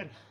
Amen.